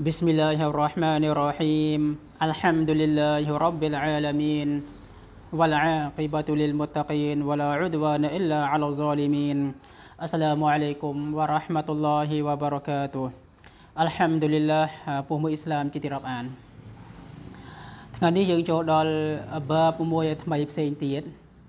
بسم الله الرحمن الرحيم. الحمد لله رب العالمين، والعاقبة للمتقين، ولا عدوان إلا على الظالمين. السلام عليكم ورحمة الله وبركاته. الحمد لله. ผู้มุสลิม ที่รับอ่าน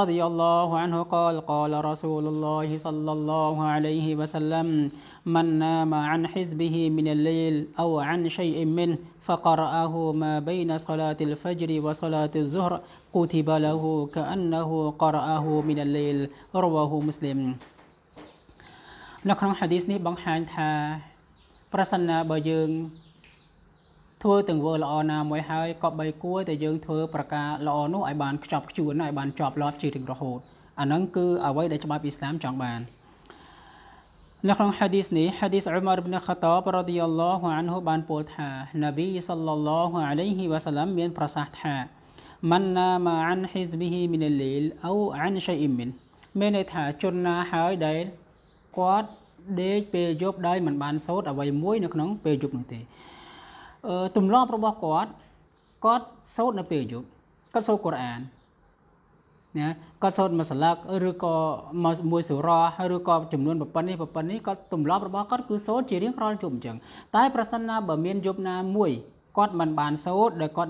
رضي الله عنه قال قال رسول الله صلى الله عليه وسلم: من نام عن حزبه من الليل أو عن شيء منه فقرأه ما بين صلاة الفجر وصلاة الظهر كتب له كأنه قرأه من الليل. رواه مسلم. نقرأ حديث ني بانحان تا برسنا بجن ثوى تنقول لأنا مويهاي كباي كوى تجن ثوى بركة لأنو أيبان كشاب كشون أيبان كشاب لاب جيرين رهود. أنانكو أوي دشباب إسلام جانبان. نقرأ حديث ني حديث عمر بن الخطاب رضي الله عنه بان بولتها نبي صلى الله عليه وسلم من برسحتها: من نام عن حزبه من الليل أو عن شيء منه. منتها جنّا هاي دايل قاد ديج بيجوب داي من بان صوت أوي موي نقنون بيجوب نتي. تملاب ربا قاد صوت نبيجوب قاد صوت قرآن. ก็โซดมาสลักหรือก็មួយสุราหรือก็จำนวน ظهور មានថាចន្លោះនឹងគឺគាត់អាចសូត្រជំនួសវិញបានប្រសិនណាបើគាត់ចង់សូត្រជំ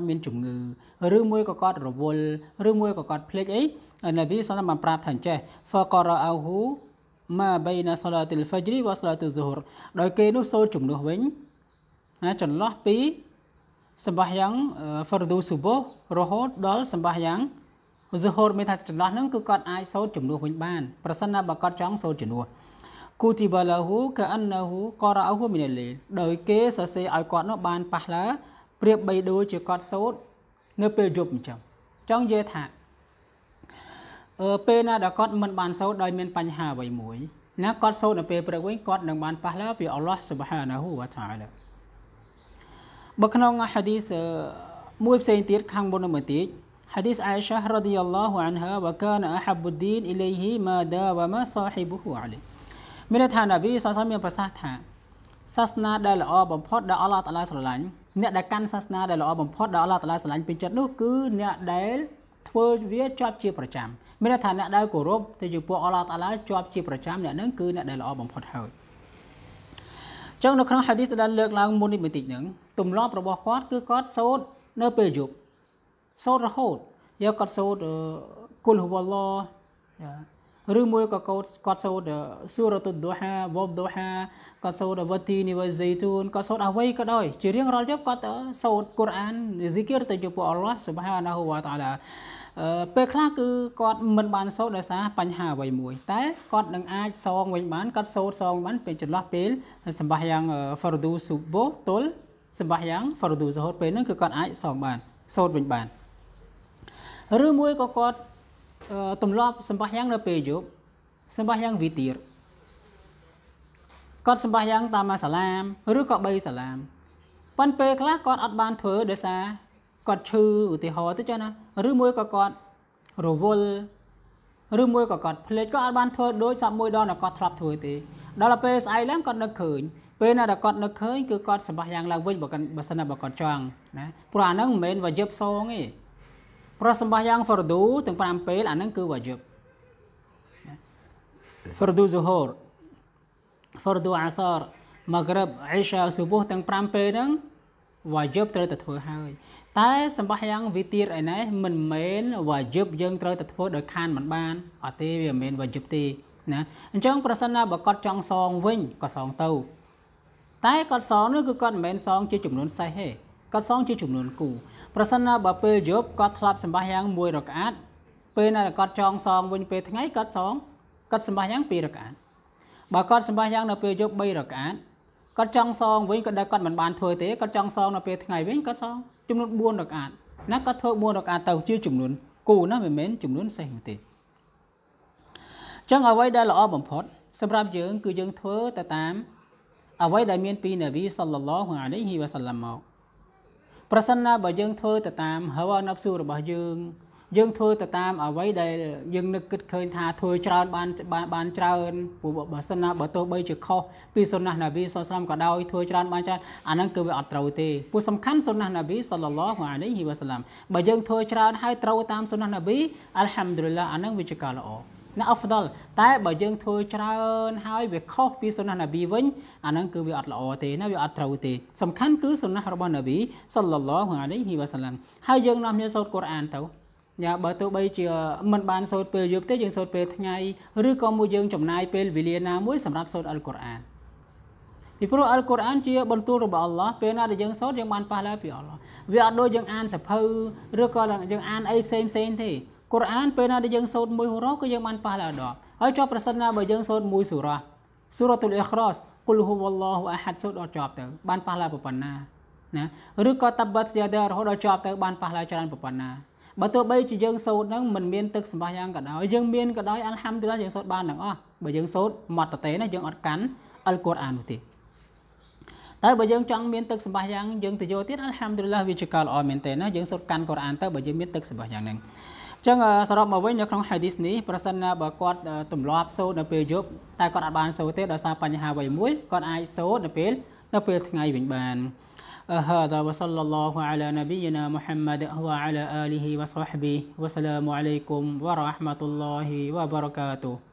នួស حديث عائشة رضي الله عنها: وكان أحب الدين إليه ما داوم صاحبه عليه. من النبي صلى الله عليه وسلم فسحتها سسنا دل أبم فد دل الله تعالى سلعان نتذكر سسنا دل أبم فد دل الله تعالى سلعان بيجتنو كن دل تفوية جاب شيء برجام. من النبي دل كروب تجيبوا الله تعالى جاب شيء برجام لأنه كن دل أبم فد هاي. جون نكرم حديث دل لغة لغة موني بتجنن تملأ بربع قات كقات صوت نبيجوب. صوت رهود يا قد صوت كل هو الله رموي قد صوت سورة الضحى والضحى قد صوت والتين والزيتون قد صوت أهوي قد أهوي جريان رجب قد صوت قرآن ذكر تجيب الله سبحانه وتعالى ពេលខ្លះគឺគាត់មិនបាន ឬមួយក៏គាត់ទំលាប់សម្បះយ៉ាងនៅពេលយប់សម្បះយ៉ាងវិទិរគាត់សម្បះយ៉ាងតាមមួយសាឡាមឬក៏បីសាឡាមប៉ុន្តែពេលខ្លះគាត់អត់បានធ្វើដោយសារគាត់ឈឺឧទាហរណ៍ទៅចឹងណាឬមួយក៏គាត់រវល់ឬមួយក៏គាត់ភ្លេចក៏អត់បានធ្វើដោយសារគាត់ឈើ ពេលណាដល់គាត់នៅឃើញគឺគាត់សម្បះយ៉ាងឡើងវិញបើគាត់មិន តែគាត់សងនោះគឺគាត់មិនមែនសងជាចំនួនសេះទេគាត់សងជាចំនួនគូប្រសិនណាបើពេលយប់គាត់ធ្លាប់សម្បះយ៉ាងមួយរកាត់ពេលណាគាត់ចងសងវិញពេលថ្ងៃគាត់សងគាត់សម្បះយ៉ាងពីររកាត់គាត់ចងសងវិញគាត់ដល់គាត់មិនបានធ្វើទេគាត់ចងសងនៅពេលថ្ងៃវិញគាត់សងចំនួន4រកាត់ណាគាត់ធ្វើ4រកាត់ទៅជាចំនួនគូនោះមិនមែនចំនួនសេះទេចឹងអ្វីដែលល្អបំផុត سبب جن كجن ثور تتام أوي دامين في النبي صلى الله عليه وسلم برسنا بجن ثور تتام هوا نفسور بجن جن ثور تتام أوي داي جن نكت كين ثا ثور جران بان بان جران برسنا بتو بيج كه في سنة النبي صلى الله عليه وسلم كداوي ثور جران بان جران أنا كبي أتراوتي بسمكان سنة النبي صلى الله عليه وسلم بجن ثور جران هاي تراو تام سنة النبي الحمد لله أنا بيج كلا أفضل طيب بجن ثور جران هاي بكه في سنة النبي وين أنا كبي أتراوتي نبي أتراوتي سمكان كل سنة ربنا النبي صلى الله عليه وسلم هاي جن نام يسوع القرآن تاو อย่าបើទៅបីជាមិនបានសូត្រពេលយប់ទេយើងសូត្រពេលថ្ងៃឬក៏មួយយើងចំណាយពេលវេលាណាមួយសម្រាប់សូត្រអល់កុរអានពីព្រោះអល់កុរអានជាបន្ទូលរបស់អល់ឡោះពេលណាដែលយើងសូត្រមួយរហូតក៏យើងបានប៉ះឡាដល់ហើយចប់ប្រសិនណាបើយើងសូត្រមួយសូរ៉ាសូរ៉ាតុលអ៊ីខ្រសគុលហ៊ូវអល់ឡោះអាហាត់សូត្រអត់ចប់ទៅបានប៉ះឡាច្រើនប្រប៉ុណ្ណា បើទោះបីជាយើងសូត្រនឹងមិនមានទឹកសម្បាយ៉ាងក៏ដោយយើងមានក៏ដោយអល់ហាំឌុលឡាហ៍វាជាការល្អមែនទេណាយើងសូត្រកាន់កូរអានទៅបើយើងមានទឹកសម្បាយ៉ាងហ្នឹងចឹងសរុបមកវិញនៅក្នុងហាឌីសនេះប្រសិនណាបើគាត់ទម្លាប់សូត្រនៅពេលយប់តែគាត់អាចបានសូត្រទេដោយសារបញ្ហាអ្វីមួយគាត់អាចសូត្រនៅពេលថ្ងៃវិញបាន هذا وصلى الله على نبينا محمد وعلى آله وصحبه وسلام عليكم ورحمة الله وبركاته.